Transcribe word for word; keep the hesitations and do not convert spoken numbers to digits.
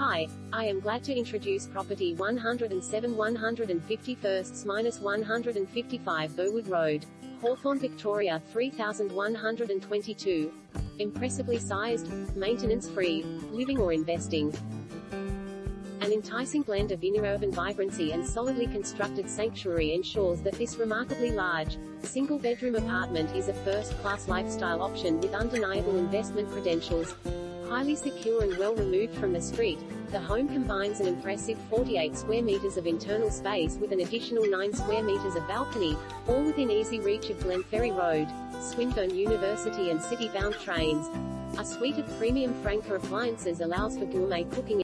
Hi, I am glad to introduce property one oh seven one fifty-first to one fifty-five Burwood Road, Hawthorn, Victoria three thousand one hundred twenty-two. Impressively sized, maintenance-free, living or investing. An enticing blend of inner urban vibrancy and solidly constructed sanctuary ensures that this remarkably large, single-bedroom apartment is a first-class lifestyle option with undeniable investment credentials. Highly secure and well removed from the street, the home combines an impressive forty-eight square meters of internal space with an additional nine square meters of balcony, all within easy reach of Glenferrie Road, Swinburne University and city-bound trains. A suite of premium Franke appliances allows for gourmet cooking.